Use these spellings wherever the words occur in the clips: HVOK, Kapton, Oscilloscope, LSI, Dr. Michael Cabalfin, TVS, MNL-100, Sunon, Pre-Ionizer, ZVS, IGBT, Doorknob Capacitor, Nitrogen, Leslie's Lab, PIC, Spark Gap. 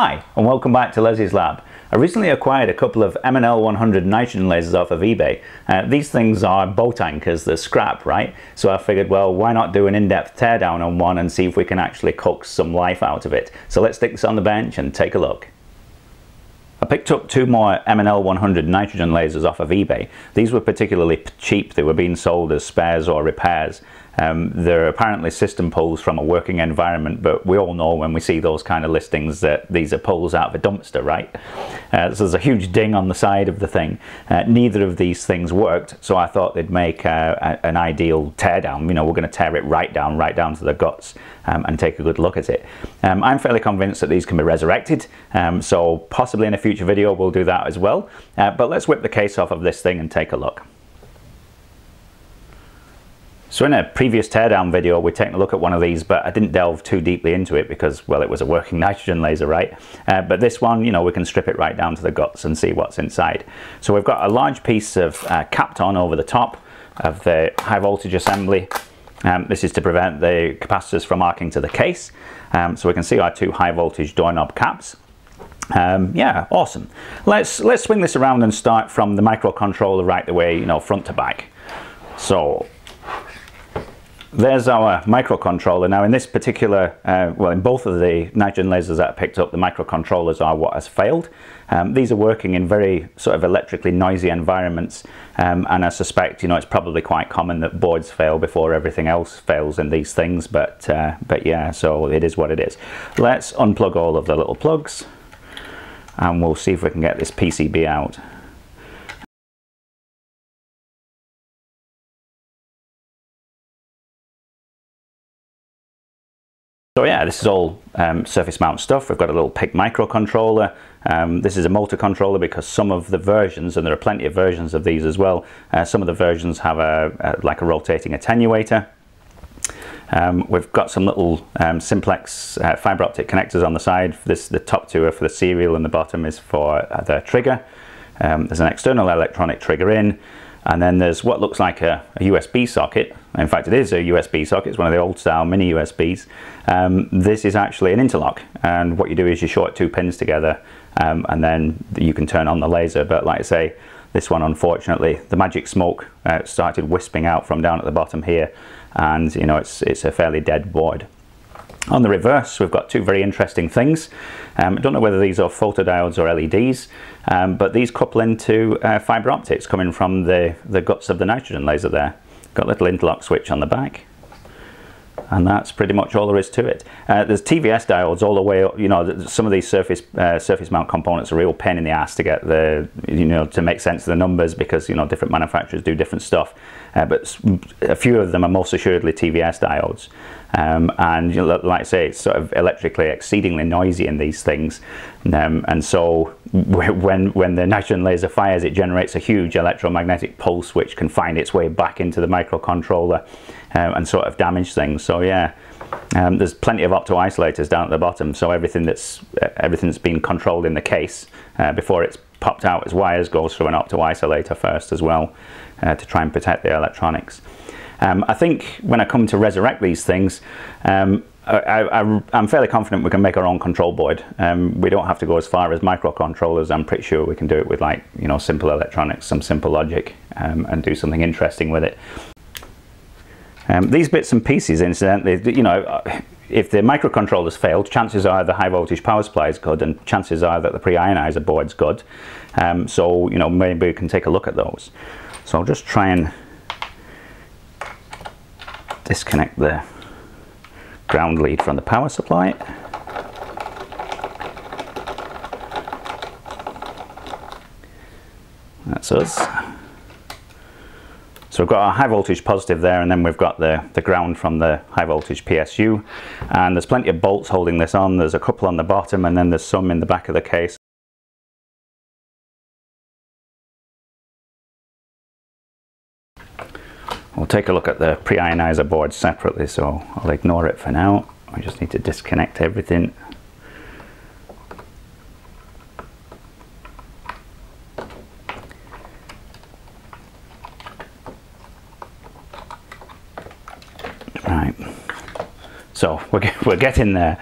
Hi, and welcome back to Leslie's Lab. I recently acquired a couple of MNL-100 nitrogen lasers off of eBay. These things are boat anchors, they're scrap, right? So I figured, well, why not do an in-depth teardown on one and see if we can actually coax some life out of it. So let's stick this on the bench and take a look. I picked up two more MNL-100 nitrogen lasers off of eBay. These were particularly cheap, they were being sold as spares or repairs. They're apparently system pulls from a working environment, but we all know when we see those kind of listings that these are pulls out of a dumpster, right? So there's a huge ding on the side of the thing. Neither of these things worked, so I thought they'd make an ideal teardown. You know, we're going to tear it right down to the guts and take a good look at it. I'm fairly convinced that these can be resurrected, so possibly in a future video we'll do that as well. But let's whip the case off of this thing and take a look. So in a previous teardown video we took a look at one of these, but I didn't delve too deeply into it because, well, it was a working nitrogen laser, right? But this one, you know, we can strip it right down to the guts and see what's inside. So we've got a large piece of Kapton over the top of the high voltage assembly. This is to prevent the capacitors from arcing to the case. So we can see our two high voltage doorknob caps. Yeah, awesome. Let's swing this around and start from the microcontroller right the way, you know, front to back. So there's our microcontroller. Now in this particular, well, in both of the nitrogen lasers that I picked up, the microcontrollers are what has failed. These are working in very sort of electrically noisy environments, and I suspect, you know, it's probably quite common that boards fail before everything else fails in these things, but yeah, so it is what it is. Let's unplug all of the little plugs and we'll see if we can get this PCB out. So yeah, this is all surface mount stuff. We've got a little PIC microcontroller. This is a motor controller because some of the versions, and there are plenty of versions of these as well, some of the versions have like a rotating attenuator. We've got some little simplex fiber optic connectors on the side. The top two are for the serial and the bottom is for the trigger. There's an external electronic trigger in. And then there's what looks like a USB socket. In fact, it is a USB socket. It's one of the old style mini USBs. This is actually an interlock. And what you do is you short two pins together and then you can turn on the laser. But like I say, this one, unfortunately, the magic smoke started wisping out from down at the bottom here. And, you know, it's a fairly dead board. On the reverse, we've got two very interesting things. I don't know whether these are photodiodes or LEDs, but these couple into fiber optics coming from the guts of the nitrogen laser there. Got a little interlock switch on the back. And that's pretty much all there is to it. There's TVS diodes all the way up. You know, some of these surface mount components are a real pain in the ass to get the, you know, to make sense of the numbers because, you know, different manufacturers do different stuff. But a few of them are most assuredly TVS diodes. And, you know, like I say, it's sort of electrically exceedingly noisy in these things. And so when the nitrogen laser fires, it generates a huge electromagnetic pulse which can find its way back into the microcontroller and sort of damage things. So yeah, there's plenty of opto-isolators down at the bottom, so everything that's been controlled in the case before it's popped out as wires goes through an opto-isolator first as well to try and protect the electronics. I think when I come to resurrect these things, I'm fairly confident we can make our own control board. We don't have to go as far as microcontrollers. I'm pretty sure we can do it with, like, you know, simple electronics, some simple logic, and do something interesting with it. These bits and pieces, incidentally, you know, if the microcontrollers failed, chances are the high voltage power supply is good and chances are that the pre-ionizer board's good. So, you know, maybe we can take a look at those. So I'll just try and disconnect the ground lead from the power supply. That's us. So we've got our high voltage positive there, and then we've got the ground from the high voltage PSU. And there's plenty of bolts holding this on. There's a couple on the bottom and then there's some in the back of the case. We'll take a look at the pre-ionizer board separately, so I'll ignore it for now. I just need to disconnect everything. Right. So we're getting there.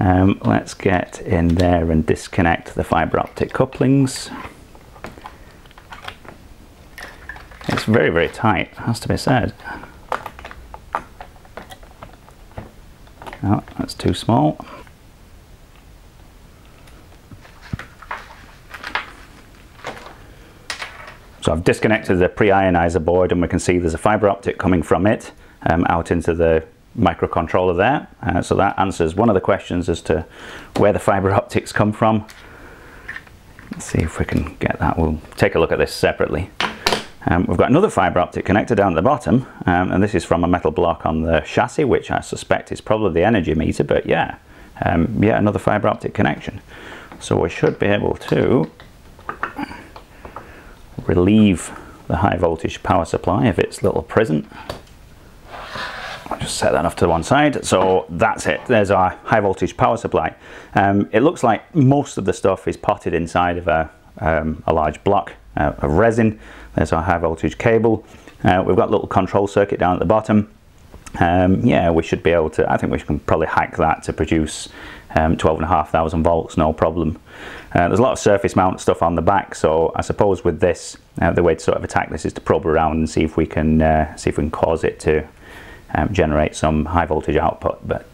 Let's get in there and disconnect the fibre optic couplings. It's very, very tight, has to be said. No, that's too small. So I've disconnected the pre-ionizer board and we can see there's a fibre optic coming from it out into the microcontroller there. So that answers one of the questions as to where the fibre optics come from. Let's see if we can get that. We'll take a look at this separately. We've got another fibre optic connector down at the bottom, and this is from a metal block on the chassis, which I suspect is probably the energy meter, but yeah, yeah, another fibre optic connection. So we should be able to relieve the high voltage power supply of its little prison. I'll just set that off to one side. So that's it, there's our high voltage power supply. It looks like most of the stuff is potted inside of a large block of resin. There's our high voltage cable. We've got a little control circuit down at the bottom. Yeah, we should be able to, I think we can probably hack that to produce 12,500 volts, no problem. There's a lot of surface mount stuff on the back, so I suppose with this, the way to sort of attack this is to probe around and see if we can cause it to generate some high voltage output. But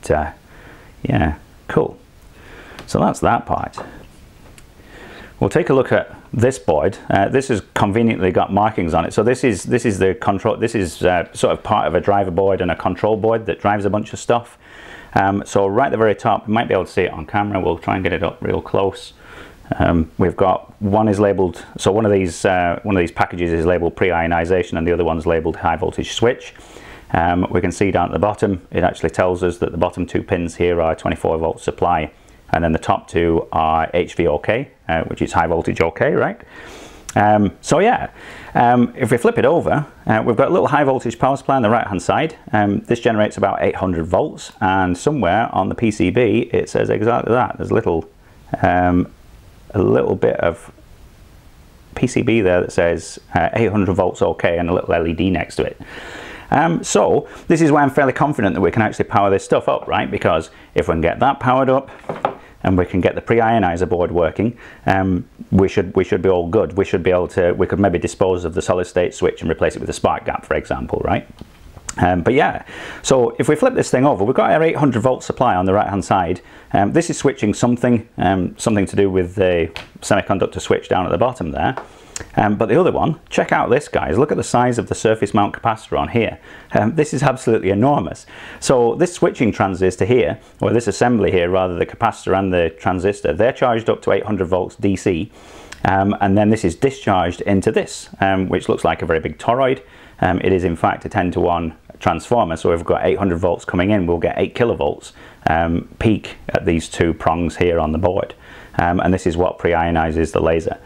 yeah, cool. So that's that part. We'll take a look at this board. This has conveniently got markings on it. So this is the control. This is sort of part of a driver board and a control board that drives a bunch of stuff. So right at the very top, you might be able to see it on camera. We'll try and get it up real close. We've got one is labeled. So one of these packages is labeled pre-ionization, and the other one's labeled high voltage switch. We can see down at the bottom, it actually tells us that the bottom two pins here are 24 volt supply. And then the top two are HVOK, which is high voltage OK, right? So yeah, if we flip it over, we've got a little high voltage power supply on the right hand side. This generates about 800 volts, and somewhere on the PCB it says exactly that. There's a little bit of PCB there that says 800 volts OK and a little LED next to it. So this is why I'm fairly confident that we can actually power this stuff up, right? Because if we can get that powered up, and we can get the pre-ionizer board working, we should be all good. We should be able to, we could maybe dispose of the solid state switch and replace it with a spark gap, for example, right? But yeah, so if we flip this thing over, we've got our 800 volt supply on the right hand side. This is switching something, something to do with the semiconductor switch down at the bottom there. But the other one, check out this, guys. Look at the size of the surface mount capacitor on here. This is absolutely enormous. So this switching transistor here, or this assembly here, rather, the capacitor and the transistor, they're charged up to 800 volts DC. And then this is discharged into this, which looks like a very big toroid. It is in fact a 10-to-1 transformer. So we've got 800 volts coming in, we'll get 8 kilovolts peak at these two prongs here on the board. And this is what pre-ionizes the laser.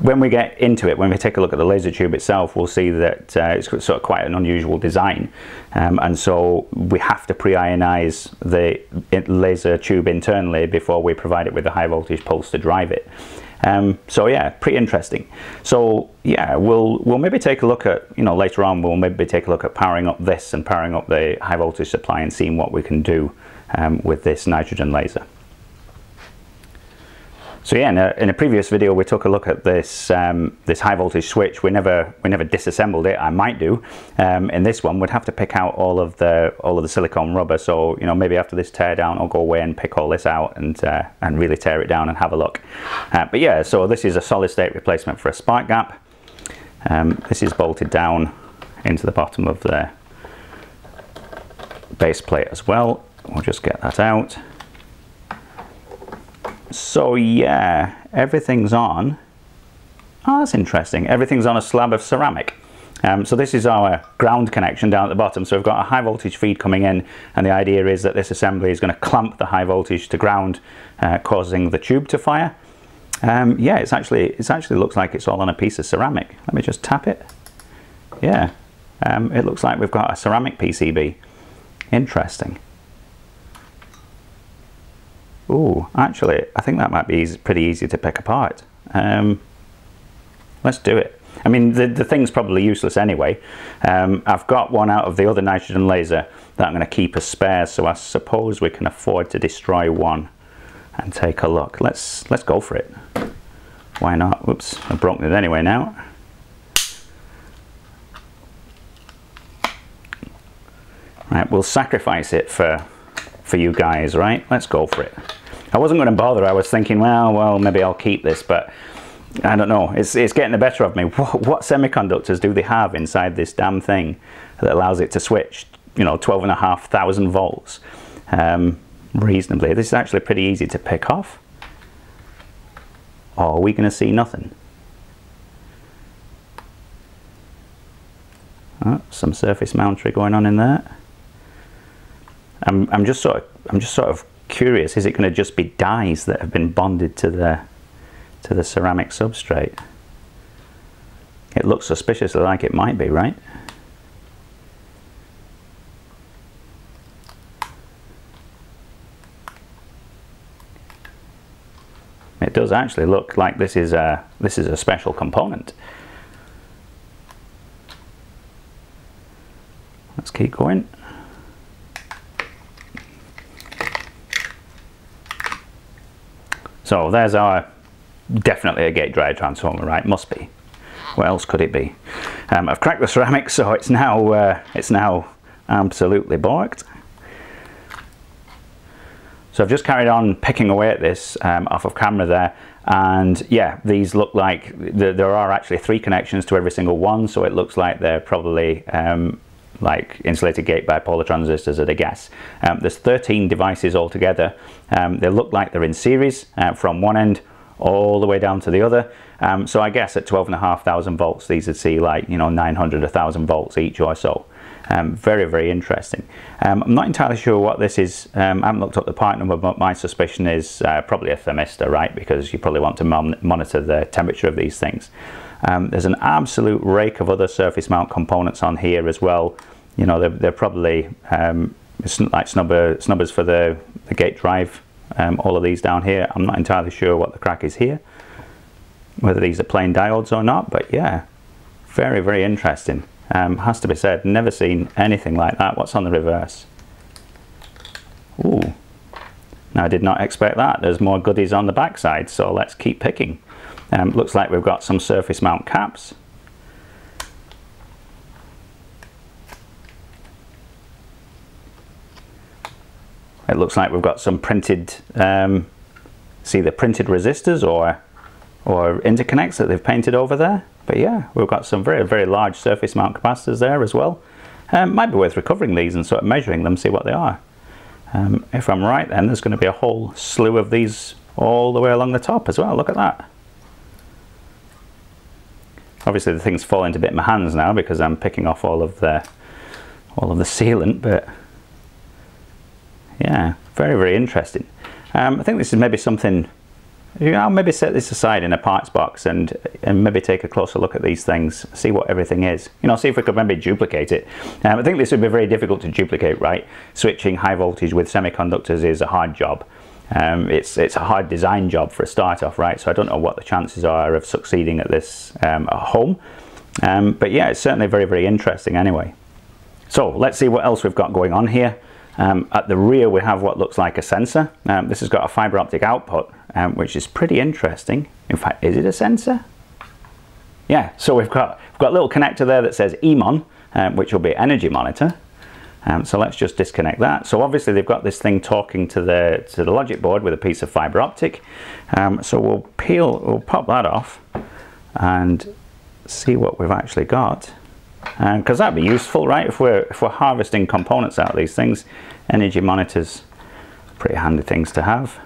When we get into it, when we take a look at the laser tube itself, we'll see that it's sort of quite an unusual design. And so we have to pre-ionize the laser tube internally before we provide it with a high voltage pulse to drive it. So yeah, pretty interesting. So yeah, we'll maybe take a look at, you know, later on, we'll maybe take a look at powering up this and powering up the high voltage supply and seeing what we can do with this nitrogen laser. So yeah, in a previous video we took a look at this this high voltage switch. We never disassembled it. I might do. In this one, we'd have to pick out all of the silicone rubber. So you know, maybe after this teardown, I'll go away and pick all this out and really tear it down and have a look. But yeah, so this is a solid state replacement for a spark gap. This is bolted down into the bottom of the base plate as well. We'll just get that out. So yeah, everything's on. Oh, that's interesting. Everything's on a slab of ceramic. So this is our ground connection down at the bottom. So we've got a high voltage feed coming in, and the idea is that this assembly is going to clamp the high voltage to ground, causing the tube to fire. Yeah, it actually looks like it's all on a piece of ceramic. Let me just tap it. Yeah, it looks like we've got a ceramic PCB. Interesting. Ooh, actually, I think that might be pretty easy to pick apart. Let's do it. I mean, the thing's probably useless anyway. I've got one out of the other nitrogen laser that I'm going to keep as spare, so I suppose we can afford to destroy one and take a look. Let's go for it. Why not? Whoops, I broke it anyway now. Right, we'll sacrifice it for you guys, right? Let's go for it. I wasn't going to bother. I was thinking, well, maybe I'll keep this, but I don't know. It's getting the better of me. What semiconductors do they have inside this damn thing that allows it to switch, you know, 12,500 volts reasonably? This is actually pretty easy to pick off. Or are we going to see nothing? Oh, some surface mountry going on in there. I'm just sort of curious, is it going to just be dyes that have been bonded to the ceramic substrate? It looks suspiciously like it might be, right? It does actually look like this is a special component. Let's keep going. So there's our, definitely a gate drive transformer, right? Must be. What else could it be? I've cracked the ceramic, so it's now absolutely borked. So I've just carried on picking away at this off of camera there, and yeah, these look like there are actually 3 connections to every single one, so it looks like they're probably like insulated gate bipolar transistors at a guess. There's 13 devices altogether. They look like they're in series from one end all the way down to the other. So I guess at 12,500 volts, these would see like, you know, 900, 1,000 volts each or so. Very, very interesting. I'm not entirely sure what this is. I haven't looked up the part number, but my suspicion is probably a thermistor, right? Because you probably want to monitor the temperature of these things. There's an absolute rake of other surface mount components on here as well. You know, they're probably like snubbers for the gate drive. All of these down here, I'm not entirely sure what the crack is here, whether these are plain diodes or not, but yeah, very, very interesting. Has to be said, never seen anything like that. What's on the reverse? Ooh, now I did not expect that. There's more goodies on the backside, so let's keep picking. Looks like we've got some surface mount caps. It looks like we've got some printed, see the printed resistors or interconnects that they've painted over there. But yeah, we've got some very, very large surface mount capacitors there as well. Might be worth recovering these and sort of measuring them, see what they are. If I'm right, then there's going to be a whole slew of these all the way along the top as well. Look at that. Obviously the thing's falling to bit in my hands now because I'm picking off all of the sealant, but yeah, very, very interesting. I think this is maybe something, you know, I'll maybe set this aside in a parts box and maybe take a closer look at these things, see what everything is. You know, see if we could maybe duplicate it. I think this would be very difficult to duplicate, right? Switching high voltage with semiconductors is a hard job. It's a hard design job for a start off, right? So I don't know what the chances are of succeeding at this at home. But yeah, it's certainly very, very interesting anyway. So let's see what else we've got going on here. At the rear we have what looks like a sensor. This has got a fiber optic output, which is pretty interesting. In fact, is it a sensor? Yeah, so we've got a little connector there that says EMON, which will be energy monitor. So let's just disconnect that. So obviously they've got this thing talking to the logic board with a piece of fiber optic. So we'll pop that off and see what we've actually got. Because that'd be useful, right? If we're harvesting components out of these things, energy monitors, pretty handy things to have.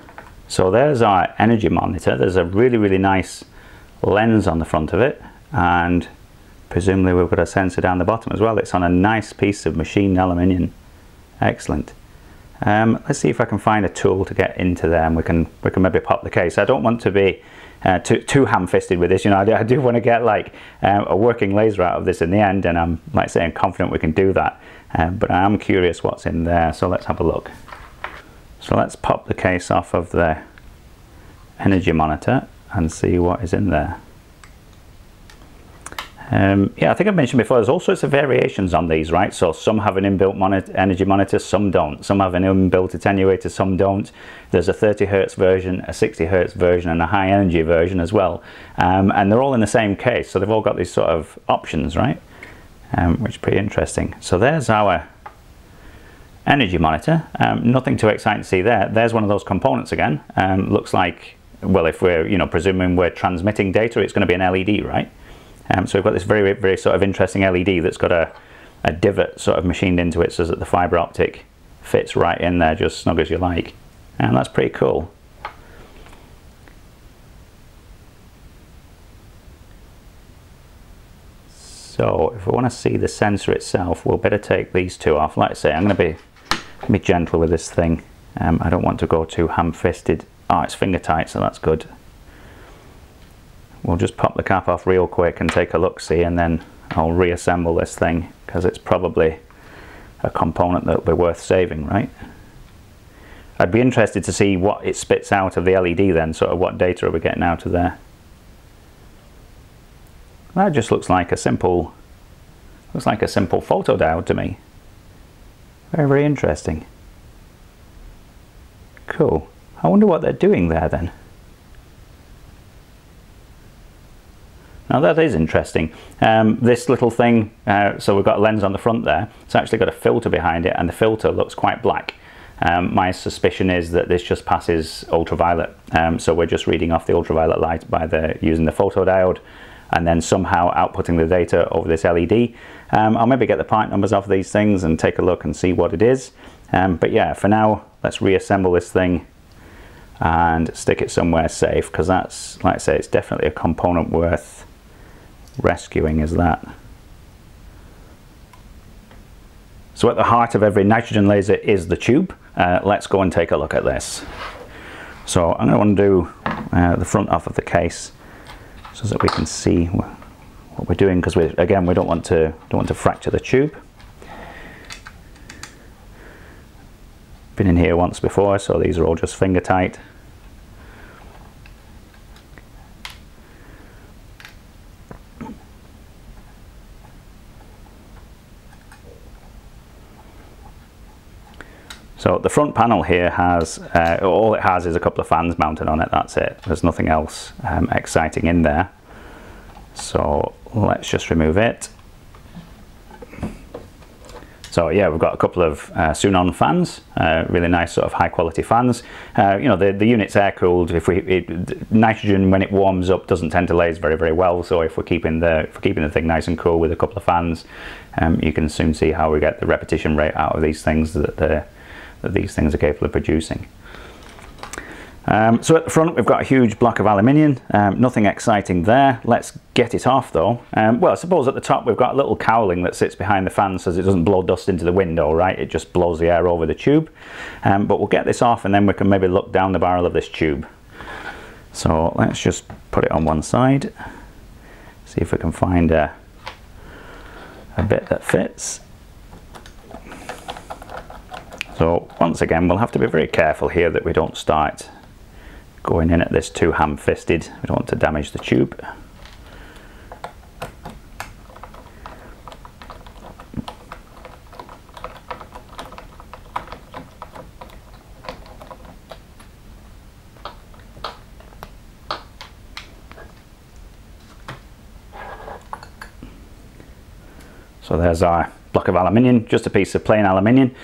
So there's our energy monitor. There's a really, really nice lens on the front of it, and presumably we've got a sensor down the bottom as well. It's on a nice piece of machined aluminium. Excellent. Let's see if I can find a tool to get into there, and we can maybe pop the case. I don't want to be too ham-fisted with this, you know. I do want to get like a working laser out of this in the end, and I'm like saying confident we can do that, but I am curious what's in there, so let's have a look. So let's pop the case off of the energy monitor and see what is in there. Yeah, I think I've mentioned before, there's all sorts of variations on these, right? So some have an inbuilt energy monitor, some don't. Some have an inbuilt attenuator, some don't. There's a 30 hertz version, a 60 hertz version, and a high energy version as well. And they're all in the same case, so they've all got these sort of options, right? Which is pretty interesting. So there's our energy monitor. Nothing too exciting to see there. There's one of those components again. Looks like, well, if we're, you know, presuming we're transmitting data, it's going to be an LED, right? So we've got this very, very sort of interesting LED that's got a divot sort of machined into it so that the fibre optic fits right in there just snug as you like. And that's pretty cool. So if we want to see the sensor itself, we'll better take these two off. Like I say, I'm going to be gentle with this thing. I don't want to go too ham-fisted. Oh, it's finger tight, so that's good. We'll just pop the cap off real quick and take a look-see, and then I'll reassemble this thing, because it's probably a component that'll be worth saving, right? I'd be interested to see what it spits out of the LED then, sort of what data are we getting out of there. That just looks like a simple photodiode to me. Very, very interesting. Cool. I wonder what they're doing there then. Now that is interesting. This little thing, so we've got a lens on the front there. It's actually got a filter behind it, and the filter looks quite black. My suspicion is that this just passes ultraviolet. So we're just reading off the ultraviolet light by using the photodiode, and then somehow outputting the data over this LED. I'll maybe get the part numbers off these things and take a look and see what it is. But yeah, for now, let's reassemble this thing and stick it somewhere safe, because that's, like I say, it's definitely a component worth rescuing is that. So at the heart of every nitrogen laser is the tube. Let's go and take a look at this. So I'm going to want to do the front off of the case so that we can see what we're doing, because again we don't want to fracture the tube. Been in here once before, so these are all just finger tight. So the front panel here has, all it has is a couple of fans mounted on it, that's it. There's nothing else exciting in there. So let's just remove it. So yeah, we've got a couple of Sunon fans, really nice sort of high quality fans. You know, the unit's air cooled. Nitrogen, when it warms up, doesn't tend to laze very, very well. So if we're keeping the thing nice and cool with a couple of fans, you can soon see how we get the repetition rate out of these things that these things are capable of producing. So at the front we've got a huge block of aluminium, nothing exciting there. Let's get it off though. Well, I suppose at the top we've got a little cowling that sits behind the fan so it doesn't blow dust into the window, right? It just blows the air over the tube. But we'll get this off and then we can maybe look down the barrel of this tube. So let's just put it on one side, see if we can find a bit that fits. So once again, we'll have to be very careful here that we don't start going in at this too ham-fisted. We don't want to damage the tube. So there's our block of aluminium, just a piece of plain aluminium.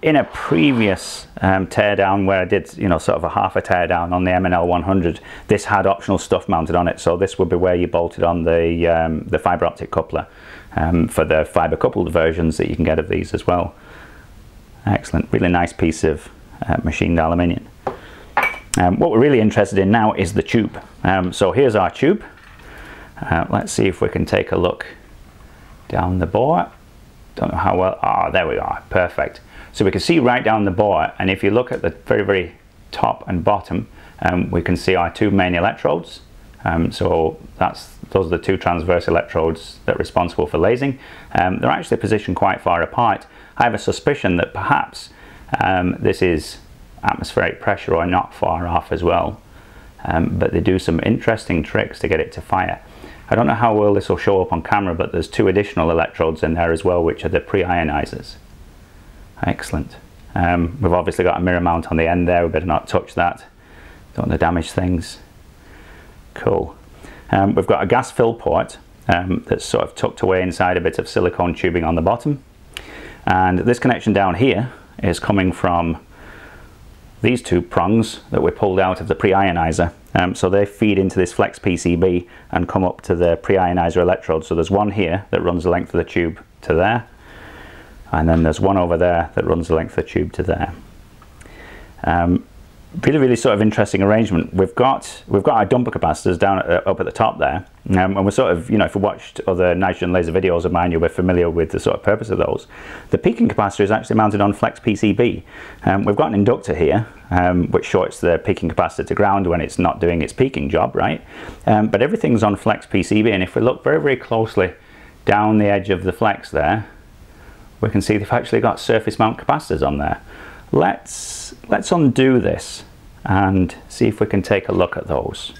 In a previous teardown where I did, you know, sort of a half a teardown on the MNL-100, this had optional stuff mounted on it. So this would be where you bolted on the fibre optic coupler for the fibre coupled versions that you can get of these as well. Excellent, really nice piece of machined aluminium. What we're really interested in now is the tube. So here's our tube. Let's see if we can take a look down the bore. Don't know how well, there we are, perfect. So we can see right down the bore, and if you look at the very, very top and bottom, we can see our two main electrodes. So those are the two transverse electrodes that are responsible for lasing. They're actually positioned quite far apart. I have a suspicion that perhaps this is atmospheric pressure or not far off as well, but they do some interesting tricks to get it to fire. I don't know how well this will show up on camera, but there's two additional electrodes in there as well, which are the pre-ionizers. Excellent. We've obviously got a mirror mount on the end there. We better not touch that. Don't want to damage things. Cool. We've got a gas fill port that's sort of tucked away inside a bit of silicone tubing on the bottom. And this connection down here is coming from these two prongs that we pulled out of the pre-ionizer. So they feed into this flex PCB and come up to the pre-ionizer electrode. So there's one here that runs the length of the tube to there. And then there's one over there that runs the length of the tube to there. Really, really sort of interesting arrangement. We've got our dumper capacitors down at, up at the top there, and we're sort of, you know, if you watched other nitrogen laser videos of mine, you'll be familiar with the sort of purpose of those. The peaking capacitor is actually mounted on flex PCB. We've got an inductor here, which shorts the peaking capacitor to ground when it's not doing its peaking job, right? But everything's on flex PCB, and if we look very, very closely down the edge of the flex there, we can see they've actually got surface mount capacitors on there. Let's undo this and see if we can take a look at those.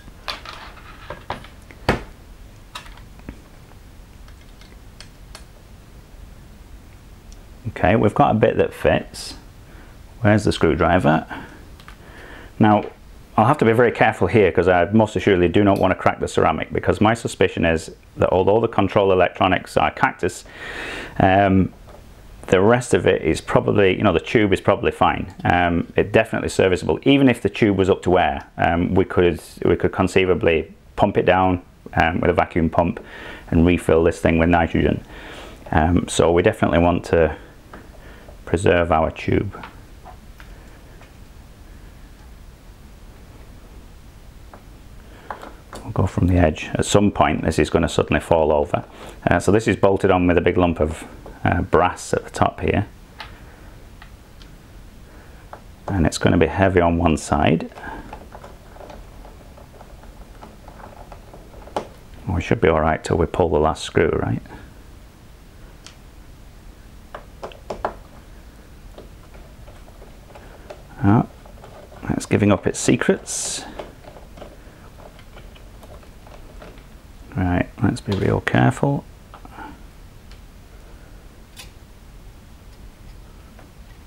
Okay, we've got a bit that fits. Where's the screwdriver? Now, I'll have to be very careful here because I most assuredly do not want to crack the ceramic, because my suspicion is that although the control electronics are cactus, the rest of it is probably, you know, the tube is probably fine. It's definitely serviceable. Even if the tube was up to air, we could conceivably pump it down with a vacuum pump and refill this thing with nitrogen. So we definitely want to preserve our tube. We'll go from the edge. At some point, this is going to suddenly fall over. So this is bolted on with a big lump of brass at the top here, and it's going to be heavy on one side. We should be all right till we pull the last screw, right? Oh, that's giving up its secrets. Right, let's be real careful.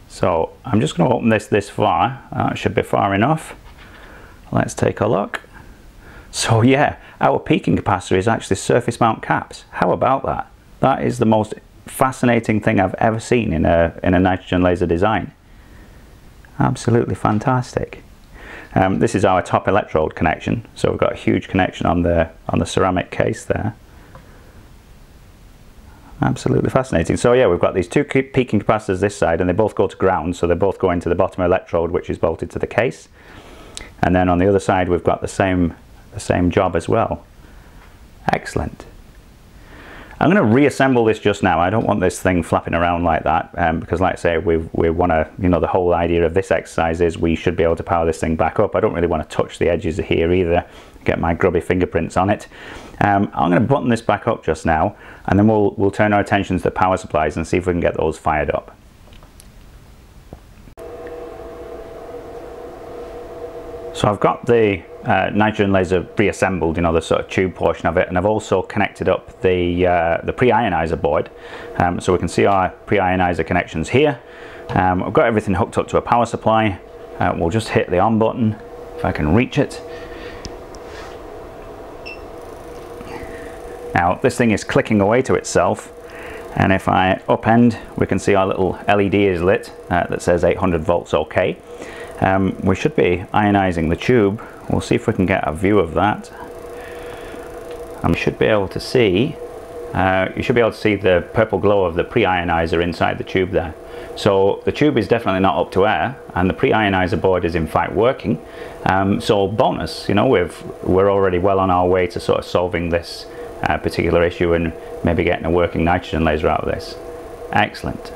So I'm just going to open this far. That should be far enough. Let's take a look. So yeah, our peaking capacitor is actually surface mount caps. How about that? That is the most fascinating thing I've ever seen in a nitrogen laser design. Absolutely fantastic. This is our top electrode connection. So we've got a huge connection on the ceramic case there. Absolutely fascinating. So yeah, we've got these two peaking capacitors this side, and they both go to ground, so they both go into the bottom electrode, which is bolted to the case. And then on the other side, we've got the same job as well. Excellent. I'm going to reassemble this just now. I don't want this thing flapping around like that, because like I say, we want to, you know, the whole idea of this exercise is we should be able to power this thing back up. I don't really want to touch the edges here either, get my grubby fingerprints on it. I'm going to button this back up just now, and then we'll turn our attention to the power supplies and see if we can get those fired up. So I've got the nitrogen laser reassembled, you know, the sort of tube portion of it, and I've also connected up the pre-ionizer board, so we can see our pre-ionizer connections here. I've got everything hooked up to a power supply. We'll just hit the on button if I can reach it. Now this thing is clicking away to itself, and if I upend, we can see our little LED is lit that says 800 volts OK. We should be ionizing the tube. We'll see if we can get a view of that. You should be able to see the purple glow of the pre-ionizer inside the tube there. So the tube is definitely not up to air, and the pre-ionizer board is in fact working. So bonus, you know, we're already well on our way to sort of solving this particular issue and maybe getting a working nitrogen laser out of this. Excellent.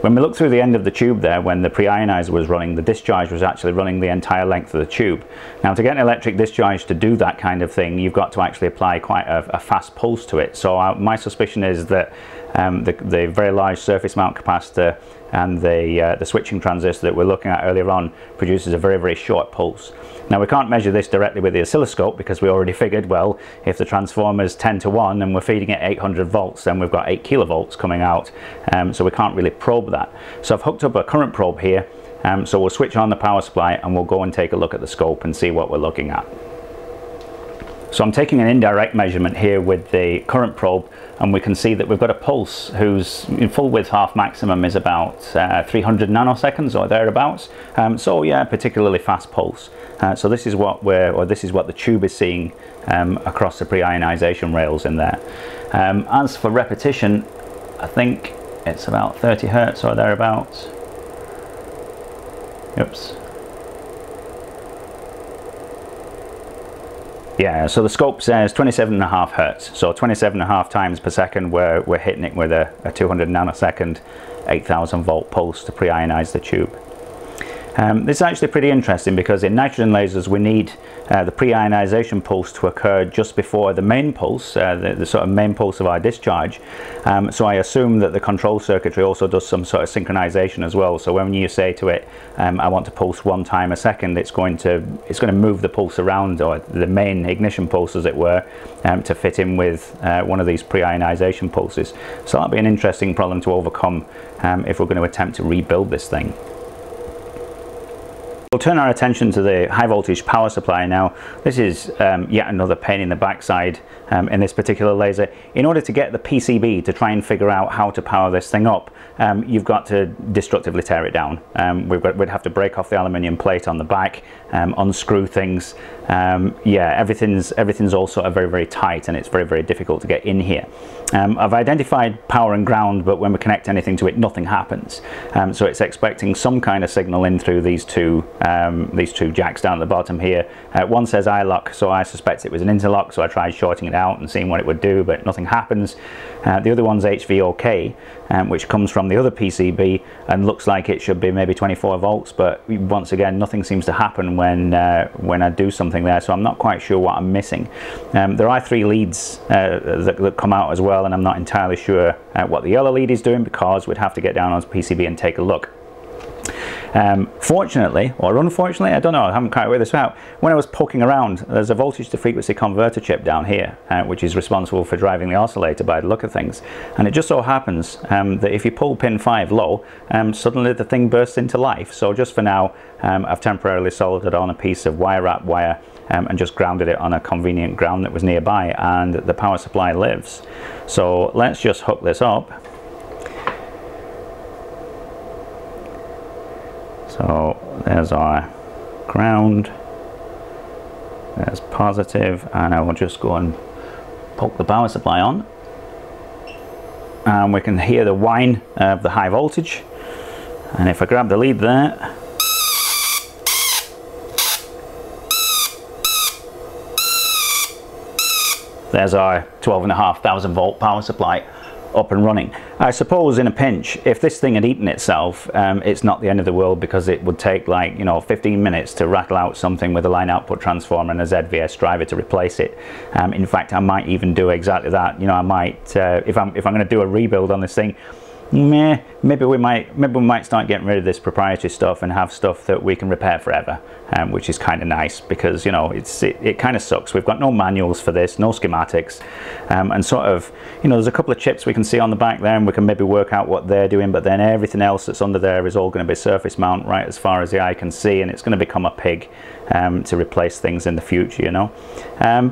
When we look through the end of the tube there, when the pre-ionizer was running, the discharge was actually running the entire length of the tube. Now to get an electric discharge to do that kind of thing, you've got to actually apply quite a fast pulse to it. So my suspicion is that the very large surface mount capacitor and the switching transistor that we're looking at earlier on produces a very, very short pulse. Now we can't measure this directly with the oscilloscope because we already figured, well, if the transformer is 10 to 1 and we're feeding it 800 volts, then we've got 8 kilovolts coming out, so we can't really probe that. So I've hooked up a current probe here, so we'll switch on the power supply and we'll go and take a look at the scope and see what we're looking at. So I'm taking an indirect measurement here with the current probe, and we can see that we've got a pulse whose full width half maximum is about 300 nanoseconds or thereabouts. So yeah, particularly fast pulse. So this is what the tube is seeing across the pre-ionization rails in there. As for repetition, I think it's about 30 hertz or thereabouts. Oops. Yeah, so the scope says 27.5 hertz, so 27.5 times per second we're hitting it with a 200 nanosecond 8,000 volt pulse to pre-ionize the tube. This is actually pretty interesting because in nitrogen lasers we need the pre-ionization pulse to occur just before the main pulse, the sort of main pulse of our discharge. So I assume that the control circuitry also does some sort of synchronization as well. So when you say to it, I want to pulse one time a second, it's going to move the pulse around, or the main ignition pulse as it were, to fit in with one of these pre-ionization pulses. So that'll be an interesting problem to overcome if we're going to attempt to rebuild this thing. We'll turn our attention to the high voltage power supply now. This is yet another pain in the backside in this particular laser. In order to get the PCB to try and figure out how to power this thing up, you've got to destructively tear it down. We'd have to break off the aluminium plate on the back, unscrew things. Yeah, everything's all sort of very, very tight, and it's very, very difficult to get in here. I've identified power and ground, but when we connect anything to it, nothing happens. So it's expecting some kind of signal in through these two jacks down at the bottom here. One says I-lock, so I suspect it was an interlock, so I tried shorting it out and seeing what it would do, but nothing happens. The other one's HVOK, which comes from the other PCB and looks like it should be maybe 24 volts, but once again nothing seems to happen when I do something there, so I'm not quite sure what I'm missing. There are three leads that come out as well, and I'm not entirely sure what the yellow lead is doing because we'd have to get down on the PCB and take a look. Fortunately, or unfortunately, I don't know, I haven't quite worked this out, when I was poking around, there's a voltage to frequency converter chip down here, which is responsible for driving the oscillator by the look of things. And it just so happens that if you pull pin 5 low, suddenly the thing bursts into life. So just for now, I've temporarily soldered on a piece of wire wrap wire and just grounded it on a convenient ground that was nearby, and the power supply lives. So let's just hook this up. So there's our ground, there's positive, and I will just go and poke the power supply on. And we can hear the whine of the high voltage. And if I grab the lead there, there's our 12,500 volt power supply up and running. I suppose in a pinch, if this thing had eaten itself, it's not the end of the world, because it would take, like, you know, 15 minutes to rattle out something with a line output transformer and a ZVS driver to replace it. In fact, I might even do exactly that. You know, I might, if I'm going to do a rebuild on this thing, maybe we might start getting rid of this proprietary stuff and have stuff that we can repair forever, which is kind of nice, because, you know, it kind of sucks. We've got no manuals for this, no schematics, and sort of, you know, there's a couple of chips we can see on the back there and we can maybe work out what they're doing, but then everything else that's under there is all going to be surface mount right as far as the eye can see, and it's going to become a pig to replace things in the future, you know.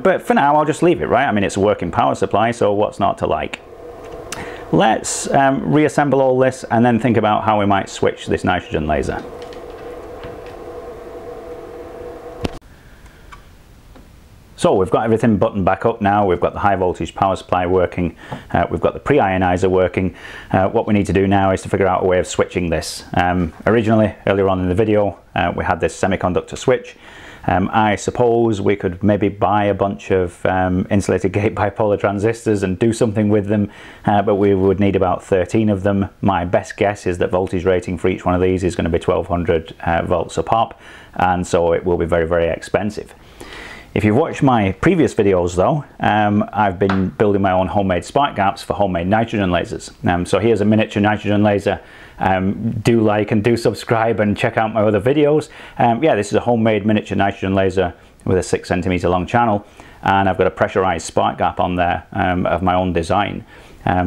But for now I'll just leave it, right? I mean, it's a working power supply, so what's not to like? Let's reassemble all this and then think about how we might switch this nitrogen laser. So we've got everything buttoned back up now. We've got the high voltage power supply working, we've got the pre-ionizer working. What we need to do now is to figure out a way of switching this. Originally, earlier on in the video, we had this semiconductor switch. I suppose we could maybe buy a bunch of insulated gate bipolar transistors and do something with them, but we would need about 13 of them. My best guess is that voltage rating for each one of these is going to be 1200 volts a pop, and so it will be very, very expensive. If you've watched my previous videos though, I've been building my own homemade spark gaps for homemade nitrogen lasers. So here's a miniature nitrogen laser. Do like and do subscribe and check out my other videos. Yeah, this is a homemade miniature nitrogen laser with a 6 centimeter long channel, and I've got a pressurized spark gap on there of my own design.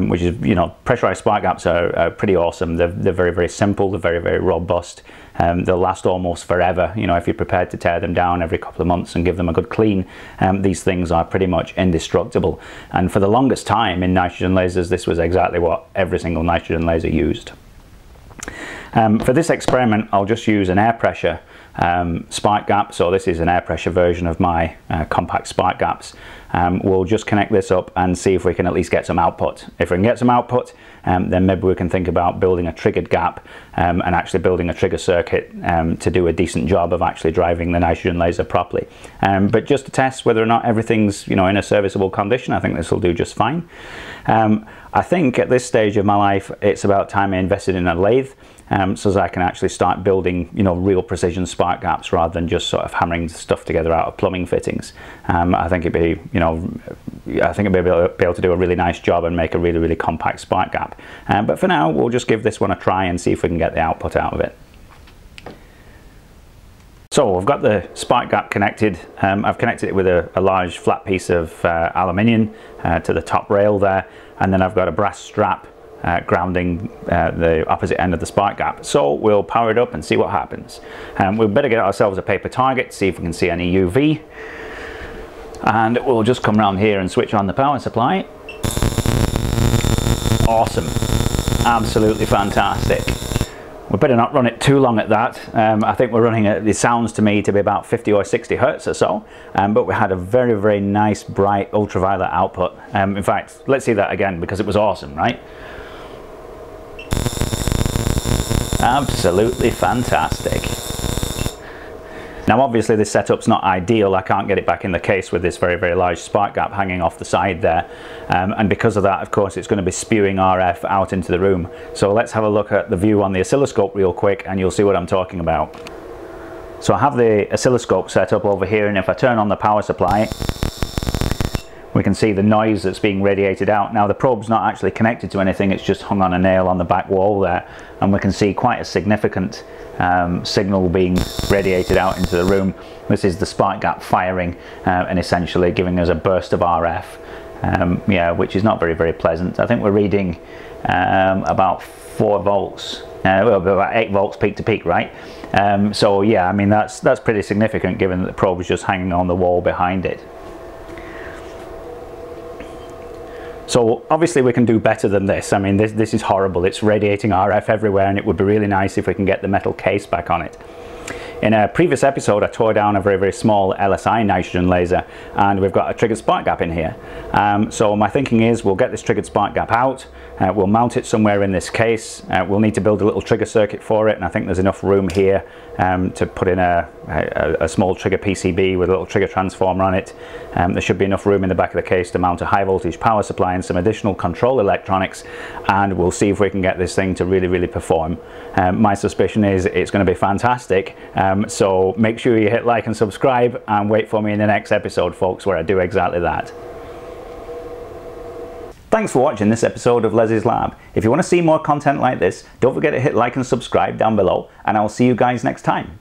Which is, you know, pressurized spark gaps are pretty awesome. They're very, very simple. They're very, very robust. They'll last almost forever. You know, if you're prepared to tear them down every couple of months and give them a good clean, these things are pretty much indestructible. And for the longest time in nitrogen lasers, this was exactly what every single nitrogen laser used. For this experiment, I'll just use an air pressure spark gap. So this is an air pressure version of my compact spark gaps. We'll just connect this up and see if we can at least get some output. If we can get some output, then maybe we can think about building a triggered gap and actually building a trigger circuit to do a decent job of actually driving the nitrogen laser properly. But just to test whether or not everything's, you know, in a serviceable condition, I think this will do just fine. I think at this stage of my life, it's about time I invested in a lathe. So that I can actually start building, you know, real precision spark gaps rather than just sort of hammering stuff together out of plumbing fittings. I think it'd be, you know, I think it'd be able to do a really nice job and make a really, really compact spark gap. But for now, we'll just give this one a try and see if we can get the output out of it. So I've got the spark gap connected. I've connected it with a large flat piece of aluminium to the top rail there, and then I've got a brass strap grounding the opposite end of the spark gap. So we'll power it up and see what happens. We'd better get ourselves a paper target, see if we can see any UV. And we'll just come around here and switch on the power supply. Awesome. Absolutely fantastic. We better not run it too long at that. I think we're running it sounds to me to be about 50 or 60 hertz or so, but we had a very, very nice, bright ultraviolet output. In fact, let's see that again, because it was awesome, right? Absolutely fantastic. Now obviously this setup's not ideal. I can't get it back in the case with this very, very large spark gap hanging off the side there. And because of that, of course, it's going to be spewing RF out into the room. So let's have a look at the view on the oscilloscope real quick and you'll see what I'm talking about. So I have the oscilloscope set up over here, and if I turn on the power supply, we can see the noise that's being radiated out. Now the probe's not actually connected to anything, it's just hung on a nail on the back wall there, and we can see quite a significant signal being radiated out into the room. This is the spark gap firing and essentially giving us a burst of RF, yeah, which is not very, very pleasant. I think we're reading about 4 volts, well, about 8 volts peak to peak, right? So yeah, I mean that's pretty significant given that the probe is just hanging on the wall behind it. So obviously we can do better than this. I mean, this is horrible. It's radiating RF everywhere, and it would be really nice if we can get the metal case back on it. In a previous episode, I tore down a very, very small LSI nitrogen laser, and we've got a triggered spark gap in here. So my thinking is we'll get this triggered spark gap out, we'll mount it somewhere in this case, we'll need to build a little trigger circuit for it, and I think there's enough room here to put in a small trigger PCB with a little trigger transformer on it. There should be enough room in the back of the case to mount a high voltage power supply and some additional control electronics, and we'll see if we can get this thing to really, really perform. My suspicion is it's going to be fantastic. So make sure you hit like and subscribe, and wait for me in the next episode, folks, where I do exactly that. Thanks for watching this episode of Leslie's Lab. If you want to see more content like this, don't forget to hit like and subscribe down below, and I'll see you guys next time.